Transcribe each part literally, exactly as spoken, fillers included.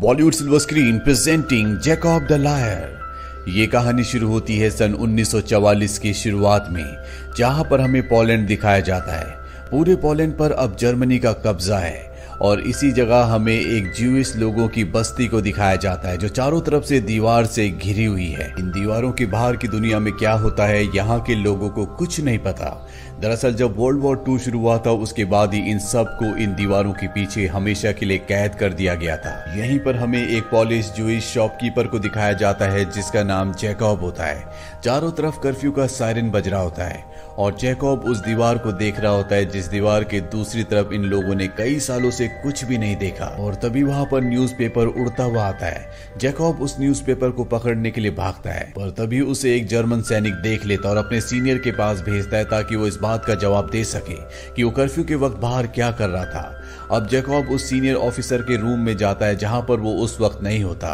Bollywood silver screen presenting Jacob the liar. ये कहानी शुरू होती है सन उन्नीस सौ चवालीस की शुरुआत में, जहां पर हमें पोलैंड दिखाया जाता है। पूरे पोलैंड पर अब जर्मनी का कब्जा है और इसी जगह हमें एक ज्यूइश लोगों की बस्ती को दिखाया जाता है जो चारों तरफ से दीवार से घिरी हुई है। इन दीवारों के बाहर की दुनिया में क्या होता है यहाँ के लोगों को कुछ नहीं पता। दरअसल जब वर्ल्ड वॉर टू शुरू हुआ था उसके बाद ही इन सब को इन दीवारों के पीछे हमेशा के लिए कैद कर दिया गया था। यहीं पर हमें एक पोलिश ज्यूइश शॉपकीपर को दिखाया जाता है जिसका नाम जैकब होता है। चारों तरफ कर्फ्यू का सायरन बज रहा होता है और जैकब उस दीवार को देख रहा होता है जिस दीवार के दूसरी तरफ इन लोगों ने कई सालों से कुछ भी नहीं देखा। और तभी वहाँ पर न्यूज़पेपर उड़ता हुआ आता है। जैकब उस न्यूज़पेपर को पकड़ने के लिए भागता है पर तभी उसे एक जर्मन सैनिक देख लेता और अपने सीनियर के पास भेजता है ताकि वो इस बात का जवाब दे सके कि वो कर्फ्यू के वक्त बाहर क्या कर रहा था। अब जैकब उस सीनियर ऑफिसर के रूम में जाता है जहाँ पर वो उस वक्त नहीं होता।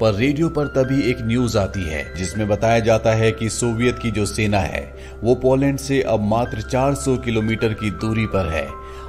पर रेडियो पर तभी एक न्यूज आती है जिसमें बताया जाता है कि सोवियत की जो सेना है वो पोलैंड से अब मात्र चार सौ किलोमीटर की दूरी पर है।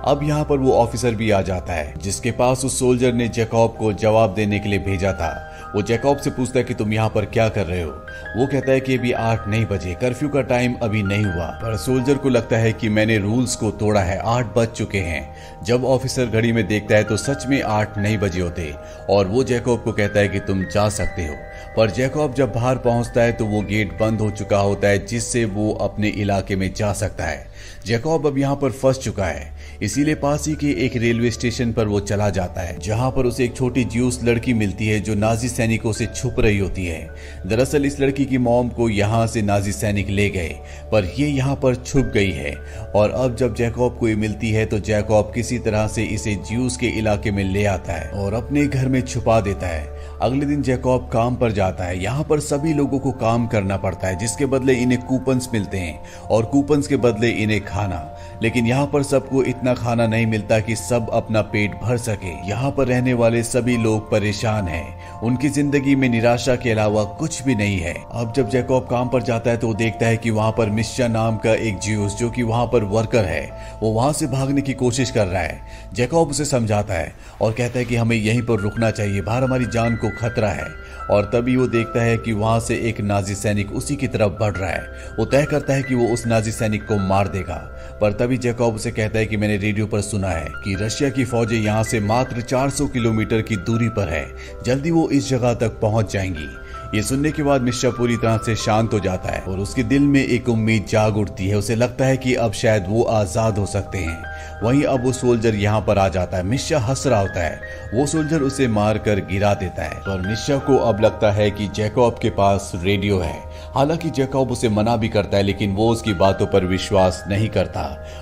अब यहाँ पर वो ऑफिसर भी आ जाता है जिसके पास उस सोल्जर ने जैकब को जवाब देने के लिए भेजा था। वो जैकब से पूछता है कि तुम यहाँ पर क्या कर रहे हो। वो कहता है कि अभी आठ नहीं बजे, कर्फ्यू का टाइम अभी नहीं हुआ। पर सोल्जर को लगता है कि मैंने रूल्स को तोड़ा है, आठ बज चुके हैं। जब ऑफिसर घड़ी में देखता है तो सच में आठ नहीं बजे होते और वो जैकब को कहता है कि तुम जा सकते हो। पर जैकब जब बाहर पहुंचता है तो वो गेट बंद हो चुका होता है जिससे वो अपने इलाके में जा सकता है। जैकब अब यहाँ पर फंस चुका है, इसीलिए पास ही के एक रेलवे स्टेशन पर वो चला जाता है जहाँ पर उसे एक छोटी ज्यूस लड़की मिलती है जो नाजी सैनिकों से छुप रही होती है। दरअसल इस लड़की की मॉम को यहाँ से नाजी सैनिक ले गए पर ये यहाँ पर छुप गई है। और अब जब जैकब को ये मिलती है तो जैकब किसी तरह से इसे ज्यूस के इलाके में ले आता है और अपने घर में छुपा देता है। अगले दिन जैकब काम पर जाता है। यहाँ पर सभी लोगों को काम करना पड़ता है जिसके बदले इन्हें कूपन्स मिलते हैं और कूपन्स के बदले इन्हें खाना। लेकिन यहाँ पर सबको इतना खाना नहीं मिलता कि सब अपना पेट भर सके। यहाँ पर रहने वाले सभी लोग परेशान हैं, उनकी जिंदगी में निराशा के अलावा कुछ भी नहीं है। अब जब जैकब काम पर जाता है तो वो देखता है कि वहाँ पर मिश्रा नाम का एक ज्यूस जो कि वहाँ पर वर्कर है वो वहाँ से भागने की कोशिश कर रहा है। जैकब उसे समझाता है और कहता है कि हमें यहीं पर रुकना चाहिए, बाहर हमारी जान को खतरा है। और तभी वो देखता है कि वहां से एक नाजी सैनिक उसी की तरफ बढ़ रहा है। वो तय करता है कि वो उस नाजी सैनिक को मार देगा। पर तभी जैकब उसे कहता है कि मैंने रेडियो पर सुना है कि रशिया की फौजें यहाँ से मात्र चार सौ किलोमीटर की दूरी पर है, जल्दी वो इस जगह तक पहुंच जाएंगी। ये सुनने के बाद मिश्रा पूरी तरह से शांत हो जाता है और उसके दिल में एक उम्मीद जाग उठती है। उसे लगता है कि अब शायद वो आज़ाद हो सकते हैं। वहीं अब वो सोल्जर यहाँ पर आ जाता है। मिश्रा हंस रहा होता है, वो सोल्जर उसे मार कर गिरा देता है। पर मिश्रा को अब लगता है कि जैकब के पास रेडियो है। हालांकि जैकब उसे मना भी करता है लेकिन वो उसकी बातों पर विश्वास नहीं करता।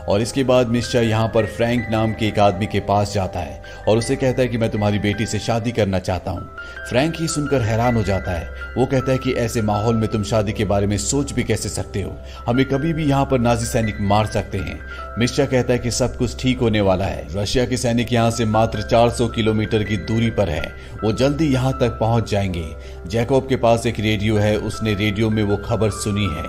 और इसके बाद मिश्रा यहाँ पर फ्रैंक नाम के एक आदमी के पास जाता है और उसे कहता है कि मैं तुम्हारी बेटी से शादी करना चाहता हूँ। फ्रैंक ये सुनकर हैरान हो जाता है। वो कहता है कि ऐसे माहौल में तुम शादी के बारे में सोच भी कैसे सकते हो, हमें कभी भी यहाँ पर नाजी सैनिक मार सकते हैं। मिश्रा कहता है कि सब कुछ ठीक होने वाला है, रशिया के सैनिक यहाँ से मात्र चार सौ किलोमीटर की दूरी पर है, वो जल्दी यहाँ तक पहुँच जाएंगे। जैकब के पास एक रेडियो है, उसने रेडियो में वो खबर सुनी है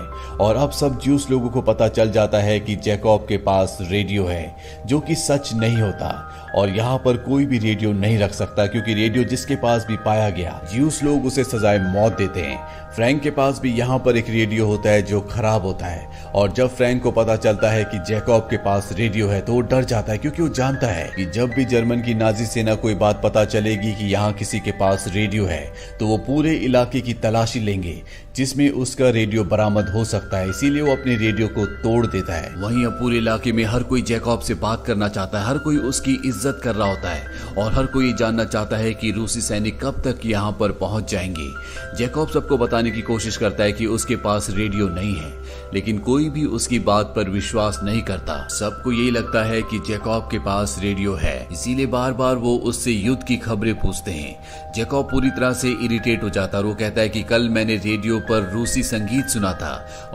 और अब सब ज्यूस लोगों को पता चल जाता है कि जैकब के पास रेडियो है जो कि सच नहीं होता और यहाँ पर कोई भी रेडियो नहीं रख सकता क्योंकि रेडियो जिसके पास भी पाया गया ज्यूस लोग उसे सजाए मौत देते हैं। फ्रैंक के पास भी यहाँ पर एक रेडियो होता है जो खराब होता है और जब फ्रैंक को पता चलता है कि जैकब के पास रेडियो है तो वो डर जाता है क्योंकि वो जानता है कि जब भी जर्मन की नाजी सेना को ये बात पता चलेगी कि यहाँ किसी के पास रेडियो है तो वो पूरे इलाके की तलाशी लेंगे जिसमें उसका रेडियो बरामद हो सकता है, इसीलिए वो अपने रेडियो को तोड़ देता है। वहीं अब पूरे इलाके में हर कोई जैकब से बात करना चाहता है, हर कोई उसकी इज्जत कर रहा होता है और हर कोई जानना चाहता है कि रूसी सैनिक कब तक यहाँ पर पहुँच जाएंगे। जैकब सबको बताने की कोशिश करता है कि उसके पास रेडियो नहीं है लेकिन कोई भी उसकी बात पर विश्वास नहीं करता। सबको यही लगता है कि जैकब के पास रेडियो है, इसीलिए बार बार वो उससे युद्ध की खबरें पूछते हैं। जैकब पूरी तरह से इरिटेट हो जाता है। वो कहता है कि कल मैंने रेडियो पर रूसी संगीत सुना था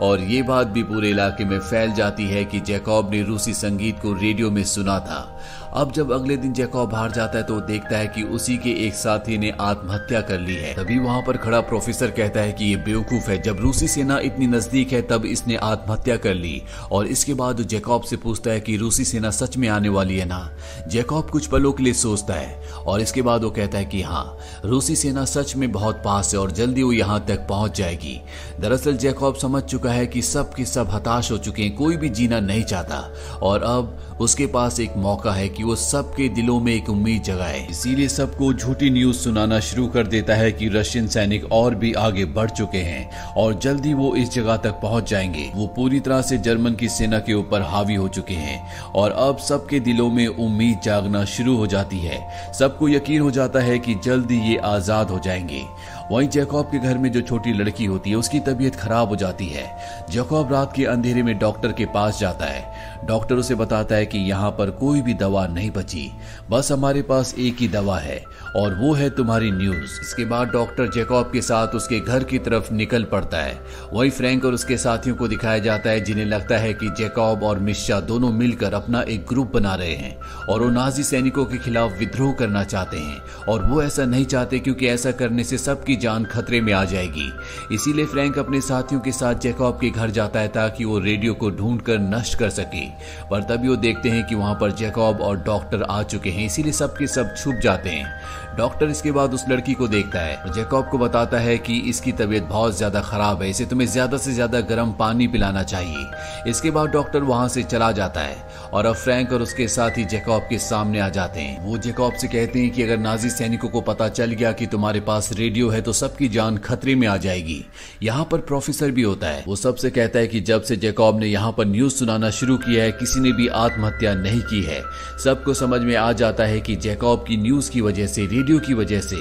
और ये बात भी पूरे इलाके में फैल जाती है कि जैकब ने रूसी संगीत को रेडियो में सुना था। अब जब अगले दिन जैकब बाहर जाता है तो देखता है कि उसी के एक साथी ने आत्महत्या कर ली है। तभी वहाँ पर खड़ा प्रोफेसर कहता है कि ये बेवकूफ है, जब रूसी सेना इतनी नजदीक है तब इसने आत्महत्या कर ली। और इसके बाद जैकब से पूछता है कि रूसी सेना सच में आने वाली है ना। जैकब कुछ पलों के लिए सोचता है और इसके बाद वो कहता है कि हाँ, रूसी सेना सच में बहुत पास है और जल्दी वो यहाँ तक पहुंच जाएगी। दरअसल जैकब समझ चुका है कि सब के सब हताश हो चुके हैं, कोई भी जीना नहीं चाहता और अब उसके पास एक मौका है कि वो सबके दिलों में एक उम्मीद जगाए। इसीलिए सबको झूठी न्यूज सुनाना शुरू कर देता है कि रशियन सैनिक और भी आगे बढ़ चुके हैं और जल्दी वो इस जगह तक पहुंच जाएंगे। वो पूरी तरह से जर्मन की सेना के ऊपर हावी हो चुके हैं और अब सबके दिलों में उम्मीद जागना शुरू हो जाती है। सबको यकीन हो जाता है कि जल्दी ये आजाद हो जाएंगे। वहीं जैकब के घर में जो छोटी लड़की होती है उसकी तबीयत खराब हो जाती है। जैकब रात के अंधेरे में डॉक्टर के पास जाता है। डॉक्टर उसे बताता है कि यहाँ पर कोई भी दवा नहीं बची, बस हमारे पास एक ही दवा है और वो है तुम्हारी न्यूज। इसके बाद डॉक्टर जैकब के साथ उसके घर की तरफ निकल पड़ता है। वहीं फ्रैंक और उसके साथियों को दिखाया जाता है जिन्हें लगता है कि जैकब और मिशा दोनों मिलकर अपना एक ग्रुप बना रहे हैं और वो नाजी सैनिकों के खिलाफ विद्रोह करना चाहते हैं और वो ऐसा नहीं चाहते क्योंकि ऐसा करने से सबकी जान खतरे में आ जाएगी। इसीलिए फ्रैंक अपने साथियों के साथ जैकब के घर जाता है ताकि वो रेडियो को ढूंढकर नष्ट कर सके। पर तभी वो देखते हैं कि वहां पर जैकब और डॉक्टर आ चुके हैं, इसीलिए सबके सब छुप जाते हैं। डॉक्टर इसके बाद उस लड़की को देखता है और जैकब को बताता है कि इसकी तबीयत बहुत ज्यादा खराब है, इसे तुम्हें ज्यादा से ज्यादा गर्म पानी पिलाना चाहिए। इसके बाद डॉक्टर वहां से चला जाता है और अब फ्रैंक और उसके साथी जैकब के सामने आ जाते हैं। वो जैकब से कहते हैं कि अगर नाजी सैनिकों को पता चल गया कि तुम्हारे पास रेडियो है तो सबकी जान खतरे में आ जाएगी। यहाँ पर प्रोफेसर भी होता है, वो सबसे कहता है कि जब से जैकब ने यहाँ पर न्यूज सुनाना शुरू किया है किसी ने भी आत्महत्या नहीं की है। सबको समझ में आ जाता है कि जैकब की न्यूज की वजह से, रेडियो की वजह से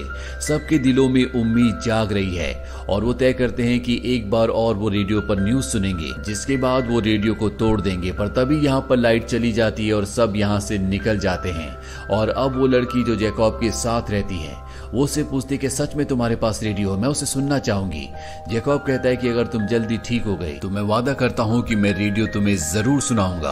सबके दिलों में उम्मीद जाग रही है और वो तय करते हैं कि एक बार और वो रेडियो पर न्यूज सुनेंगे, जिसके बाद वो रेडियो को तोड़ देंगे। पर तभी यहाँ पर लाइट चली जाती है और सब यहाँ से निकल जाते हैं और अब वो लड़की जो जैकब के साथ रहती है वो उसे पूछती है कि सच में तुम्हारे पास रेडियो है, मैं उसे सुनना चाहूंगी। जैकब कहता है कि अगर तुम जल्दी ठीक हो गए तो मैं वादा करता हूँ कि मैं रेडियो तुम्हें जरूर सुनाऊंगा।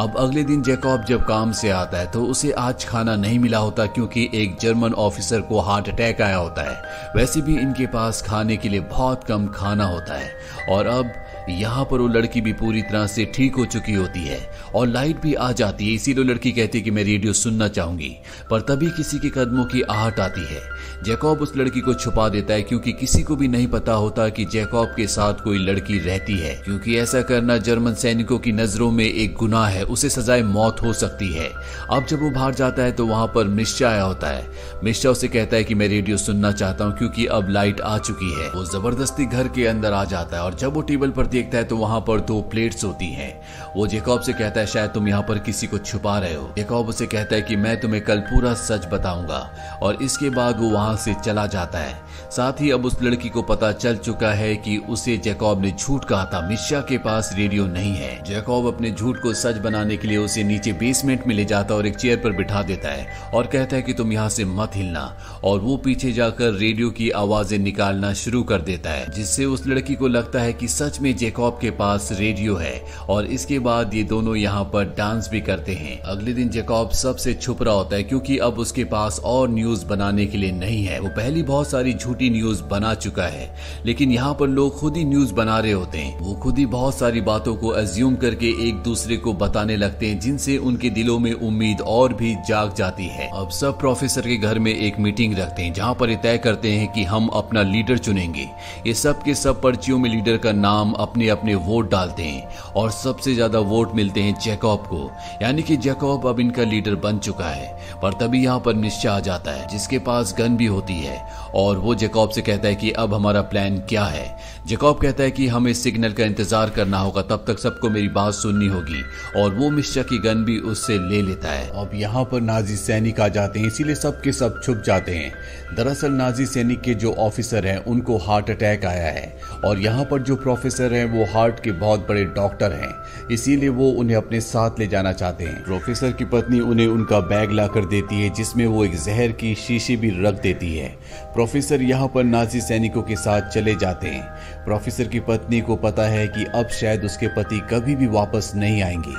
अब अगले दिन जैकब जब काम से आता है तो उसे आज खाना नहीं मिला होता क्योंकि एक जर्मन ऑफिसर को हार्ट अटैक आया होता है। वैसे भी इनके पास खाने के लिए बहुत कम खाना होता है और अब यहाँ पर वो लड़की भी पूरी तरह से ठीक हो चुकी होती है और लाइट भी आ जाती है। इसीलिए लड़की कहती है कि मैं रेडियो सुनना चाहूंगी। पर तभी किसी के कदमों की आहट आती है। जैकब उस लड़की को छुपा देता है क्योंकि किसी को भी नहीं पता होता कि जैकब के साथ कोई लड़की रहती है, क्योंकि ऐसा करना जर्मन सैनिकों की नजरों में एक गुनाह है, उसे सजाए मौत हो सकती है। अब जब वो बाहर जाता है तो वहां पर मिश्रा आया होता है। मिश्रा उसे कहता है कि मैं रेडियो सुनना चाहता हूँ क्योंकि अब लाइट आ चुकी है। वो जबरदस्ती घर के अंदर आ जाता है और जब वो टेबल पर देखता है तो वहां पर दो प्लेट्स होती हैं। वो जैकब से कहता है शायद तुम यहाँ पर किसी को छुपा रहे हो। जैकब उसे कहता है कि मैं तुम्हें कल पूरा सच बताऊंगा और इसके बाद वो वहां से चला जाता है। साथ ही अब उस लड़की को पता चल चुका है कि उसे जैकब ने झूठ कहा था, मिश्रा के पास रेडियो नहीं है। जैकब अपने झूठ को सच बनाने के लिए उसे नीचे बेसमेंट में ले जाता है और एक चेयर पर बिठा देता है और कहता है कि तुम यहाँ से मत हिलना, और वो पीछे जाकर रेडियो की आवाजें निकालना शुरू कर देता है, जिससे उस लड़की को लगता है कि सच में जैकब के पास रेडियो है। और इसके बाद ये दोनों यहाँ पर डांस भी करते हैं। अगले दिन जैकब सबसे छुप रहा होता है क्योंकि अब उसके पास और न्यूज बनाने के लिए नहीं है। वो पहली बहुत सारी झूठी न्यूज बना चुका है, लेकिन यहाँ पर लोग खुद ही न्यूज बना रहे होते हैं। वो खुद ही बहुत सारी बातों को अज्यूम करके एक दूसरे को बताने लगते हैं, जिनसे उनके दिलों में उम्मीद और भी जाग जाती है। अब सब प्रोफेसर के घर में एक मीटिंग रखते हैं जहाँ पर ये तय करते हैं कि हम अपना लीडर चुनेंगे। ये सब के सब पर्चियों में लीडर का नाम अपने अपने वोट डालते हैं और सबसे ज्यादा वोट मिलते हैं जैकब को, यानी कि जैकब अब इनका लीडर बन चुका है। पर तभी यहाँ पर निश्चय आ जाता है जिसके पास गन भी होती है और वो जैकब से कहता है कि अब हमारा प्लान क्या है। जैकब कहता है कि हमें सिग्नल का इंतजार करना होगा, तब तक सबको मेरी बात सुननी होगी, और वो मिश्रा की गन भी उससे ले लेता है। अब यहाँ पर नाजी सैनिक आ जाते हैं, इसीलिए सबके सब छुप जाते हैं। दरअसल नाजी सैनिक के जो ऑफिसर हैं उनको हार्ट अटैक आया है और यहाँ पर जो प्रोफेसर हैं वो हार्ट के बहुत बड़े डॉक्टर हैं, इसीलिए वो उन्हें अपने साथ ले जाना चाहते हैं। प्रोफेसर की पत्नी उन्हें उनका बैग ला कर देती है जिसमें वो एक जहर की शीशी भी रख देती है। प्रोफेसर यहाँ पर नाजी सैनिकों के साथ चले जाते हैं। प्रोफेसर की पत्नी को पता है कि अब शायद उसके पति कभी भी वापस नहीं आएंगे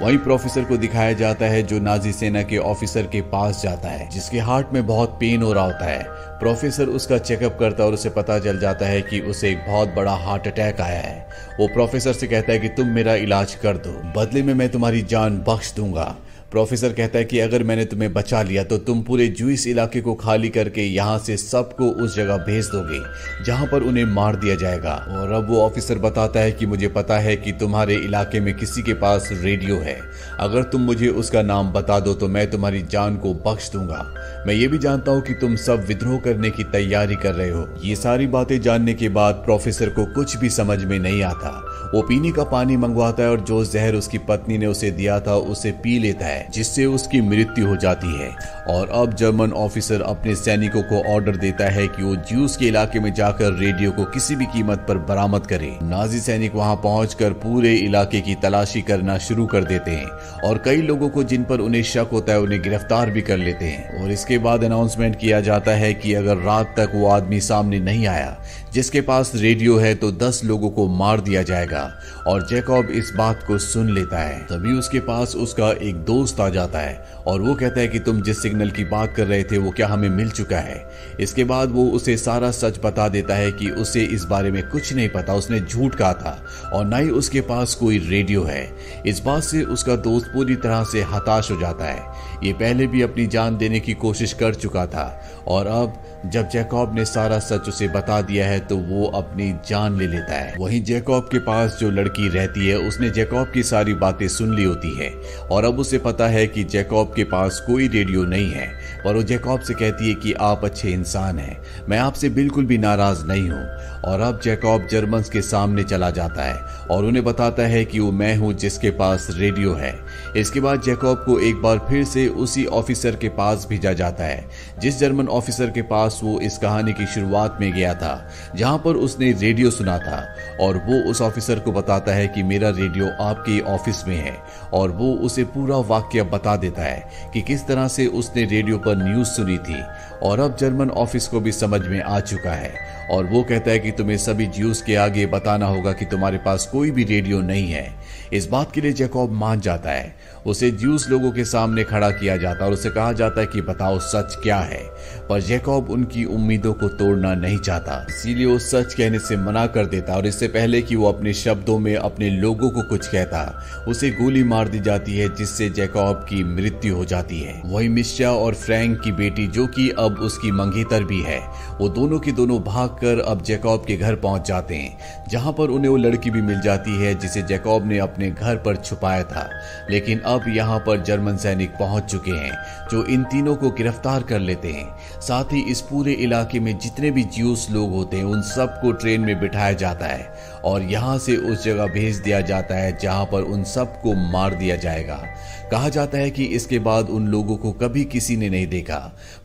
वहीं प्रोफेसर को दिखाया जाता है जो नाजी सेना के ऑफिसर के पास जाता है जिसके हार्ट में बहुत पेन हो रहा होता है। प्रोफेसर उसका चेकअप करता है और उसे पता चल जाता है कि उसे एक बहुत बड़ा हार्ट अटैक आया है। वो प्रोफेसर से कहता है कि तुम मेरा इलाज कर दो, बदले में मैं तुम्हारी जान बख्श दूंगा। प्रोफेसर कहता है कि अगर मैंने तुम्हें बचा लिया तो तुम पूरे जूस इलाके को खाली करके यहाँ से सबको उस जगह भेज दोगे जहाँ पर उन्हें मार दिया जाएगा। और अब वो ऑफिसर बताता है कि मुझे पता है कि तुम्हारे इलाके में किसी के पास रेडियो है, अगर तुम मुझे उसका नाम बता दो तो मैं तुम्हारी जान को बख्श दूंगा। मैं ये भी जानता हूँ कि तुम सब विद्रोह करने की तैयारी कर रहे हो। ये सारी बातें जानने के बाद प्रोफेसर को कुछ भी समझ में नहीं आता। वो पीने का पानी मंगवाता है और जो जहर उसकी पत्नी ने उसे दिया था उसे पी लेता है जिससे उसकी मृत्यु हो जाती है। और अब जर्मन ऑफिसर अपने सैनिकों को ऑर्डर देता है कि वो ज्यूस के इलाके में जाकर रेडियो को किसी भी कीमत पर बरामद करें। नाजी सैनिक वहां पहुंचकर पूरे इलाके की तलाशी करना शुरू कर देते हैं और कई लोगों को जिन पर उन्हें शक होता है उन्हें गिरफ्तार भी कर लेते हैं। और इसके बाद अनाउंसमेंट किया जाता है कि अगर रात तक वो आदमी सामने नहीं आया जिसके पास रेडियो है तो दस लोगों को मार दिया जाएगा। और जैकब इस बात को सुन लेता है। तभी उसके पास उसका एक दोस्त आ जाता है और वो कहता है कि तुम जिस सिग्नल की बात कर रहे थे वो क्या हमें मिल चुका है। इसके बाद वो उसे सारा सच बता देता है कि उसे इस बारे में कुछ नहीं पता, उसने झूठ कहा था और ना ही उसके पास कोई रेडियो है। इस बात से उसका दोस्त पूरी तरह से हताश हो जाता है। ये पहले भी अपनी जान देने की कोशिश कर चुका था और अब जब जैकब ने सारा सच उसे बता दिया है तो वो अपनी जान ले लेता है। वहीं जैकब के पास जो लड़की रहती है उसने जैकब की सारी बातें सुन ली होती है और अब उसे पता है कि जैकब के पास कोई रेडियो नहीं है। और वो जैकब से कहती है कि आप अच्छे इंसान हैं, मैं आपसे बिल्कुल भी नाराज नहीं हूँ। और अब जैकब जर्मन के सामने चला जाता है और उन्हें बताता है कि वो मैं हूँ जिसके पास रेडियो है। इसके बाद जैकब को एक बार फिर से उसी ऑफिसर के पास भेजा जाता है जिस जर्मन ऑफिसर के पास वो इस कहानी की शुरुआत में गया था जहां पर उसने रेडियो सुना था। और वो उस ऑफिसर को बताता है कि मेरा रेडियो आपके ऑफिस में है और वो उसे पूरा वाक्य बता देता है कि किस तरह से उसने रेडियो पर न्यूज़ सुनी थी। और अब जर्मन ऑफिस को भी समझ में आ चुका है और वो कहता है कि तुम्हें सभी ज्यूस के आगे बताना होगा कि तुम्हारे पास कोई भी रेडियो नहीं है। इस बात के लिए जैकब मान जाता है। उसे ज्यूस लोगों के सामने खड़ा किया जाता है और उसे कहा जाता है कि बताओ सच क्या है, पर जैकब उनकी उम्मीदों को तोड़ना नहीं चाहता इसीलिए वो सच कहने से मना कर देता। और इससे पहले कि वो अपने शब्दों में अपने लोगों को कुछ कहता उसे गोली मार दी जाती है जिससे जैकब की मृत्यु हो जाती है। वही मिशा और फ्रैंक की बेटी जो कि अब उसकी मंगेतर भी है वो दोनों के दोनों भागकर अब जैकब के घर पहुंच जाते हैं जहां पर उन्हें वो लड़की भी मिल जाती है जिसे जैकब ने अपने घर पर छुपाया था। लेकिन अब यहां पर जर्मन सैनिक पहुंच चुके हैं जो इन तीनों को गिरफ्तार कर लेते हैं। साथ ही इस पूरे इलाके में जितने भी ज्यूस लोग होते हैं उन सबको ट्रेन में बिठाया जाता है और यहाँ से उस जगह भेज दिया जाता है जहाँ पर उन सबको मार दिया जाएगा। कहा जाता है कि इसके बाद उन लोगों को कभी किसी ने नहीं देखा,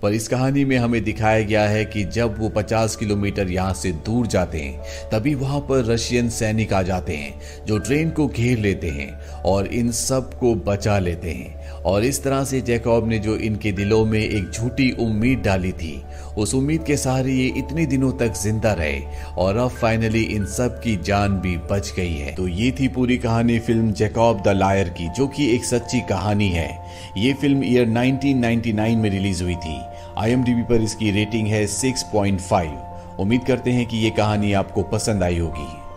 पर इस कहानी में हमें दिखाया गया है कि जब वो पचास किलोमीटर यहाँ से दूर जाते हैं तभी वहाँ पर रशियन सैनिक आ जाते हैं जो ट्रेन को घेर लेते हैं और इन सबको बचा लेते हैं। और इस तरह से जैकब ने जो इनके दिलों में एक झूठी उम्मीद डाली थी उस उम्मीद के सहारे ये इतने दिनों तक जिंदा रहे और अब फाइनली इन सब की जान भी बच गई है। तो ये थी पूरी कहानी फिल्म जैकब द लायर की जो कि एक सच्ची कहानी है। ये film year nineteen ninety nine में रिलीज हुई थी। आई एम डी बी पर इसकी रेटिंग है सिक्स पॉइंट फाइव। उम्मीद करते हैं कि ये कहानी आपको पसंद आई होगी।